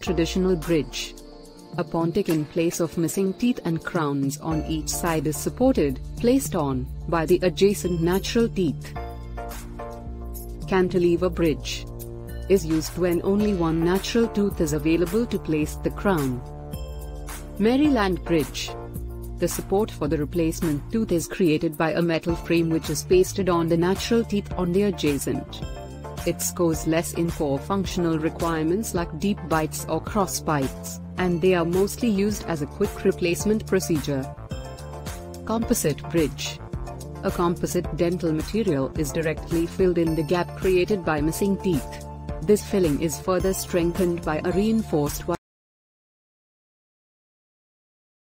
traditional bridge. A pontic in place of missing teeth and crowns on each side is supported, placed on, by the adjacent natural teeth. Cantilever bridge is used when only one natural tooth is available to place the crown. Maryland bridge. The support for the replacement tooth is created by a metal frame which is pasted on the natural teeth on the adjacent. It scores less in core functional requirements like deep bites or cross bites, and they are mostly used as a quick replacement procedure. Composite bridge. A composite dental material is directly filled in the gap created by missing teeth. This filling is further strengthened by a reinforced wire.